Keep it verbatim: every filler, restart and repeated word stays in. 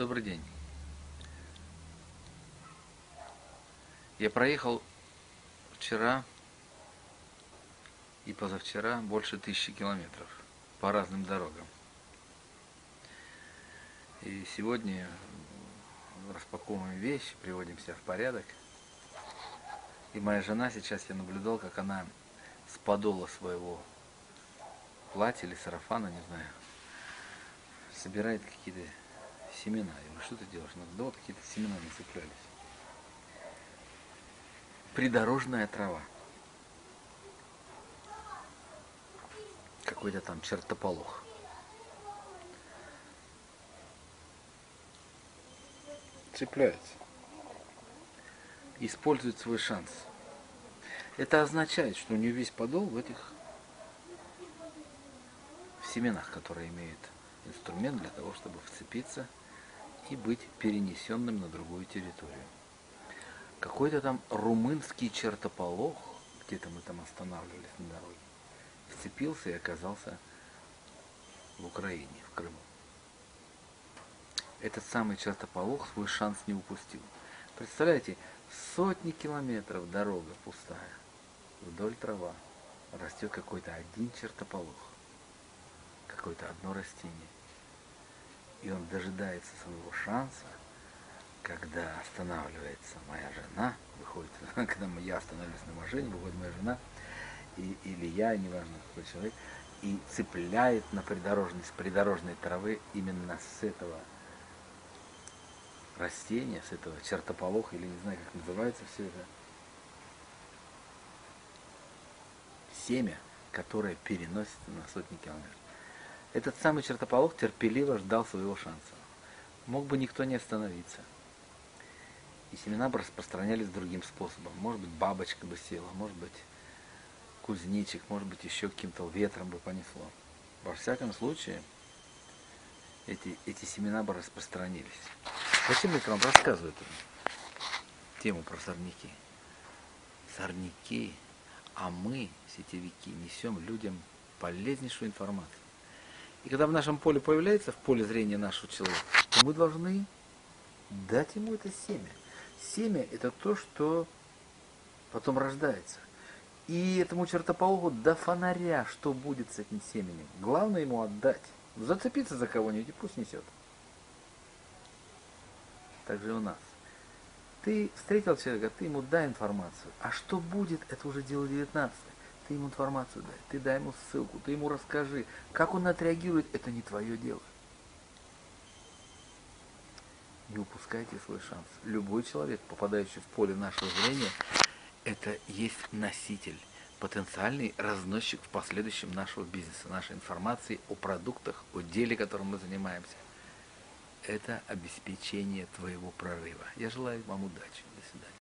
Добрый день. Я проехал вчера и позавчера больше тысячи километров по разным дорогам. И сегодня распаковываем вещи, приводим себя в порядок. И моя жена, сейчас я наблюдал, как она с подола своего платья или сарафана, не знаю, собирает какие-то семена. Я говорю, что ты делаешь? Ну, да вот какие-то семена нацеплялись. Придорожная трава. Какой-то там чертополох. Цепляется. Использует свой шанс. Это означает, что у нее весь подол в этих в семенах, которые имеют инструмент для того, чтобы вцепиться и быть перенесенным на другую территорию. Какой-то там румынский чертополох, где-то мы там останавливались на дороге, вцепился и оказался в Украине, в Крыму. Этот самый чертополох свой шанс не упустил. Представляете, сотни километров дорога пустая, вдоль трава растет какой-то один чертополох, какое-то одно растение. И он дожидается своего шанса, когда останавливается моя жена, выходит, когда я останавливаюсь на машине, выходит моя жена, и, или я, неважно какой человек, и цепляет на придорожной, с придорожной травы именно с этого растения, с этого чертополоха, или не знаю, как называется все это, семя, которое переносится на сотни километров. Этот самый чертополох терпеливо ждал своего шанса. Мог бы никто не остановиться. И семена бы распространялись другим способом. Может быть, бабочка бы села, может быть, кузнечик, может быть, еще каким-то ветром бы понесло. Во всяком случае, эти, эти семена бы распространились. Зачем я к вам рассказываю эту тему про сорняки? Сорняки, а мы, сетевики, несем людям полезнейшую информацию. И когда в нашем поле появляется, в поле зрения нашего человека, то мы должны дать ему это семя. Семя – это то, что потом рождается. И этому чертополоху до фонаря, что будет с этим семенем. Главное ему отдать. Зацепиться за кого-нибудь и пусть несет. Так же и у нас. Ты встретил человека, ты ему дай информацию. А что будет, это уже дело девятнадцатое. Ты ему информацию дай, ты дай ему ссылку, ты ему расскажи, как он отреагирует, это не твое дело. Не упускайте свой шанс. Любой человек, попадающий в поле нашего зрения, это есть носитель, потенциальный разносчик в последующем нашего бизнеса, нашей информации о продуктах, о деле, которым мы занимаемся. Это обеспечение твоего прорыва. Я желаю вам удачи. До свидания.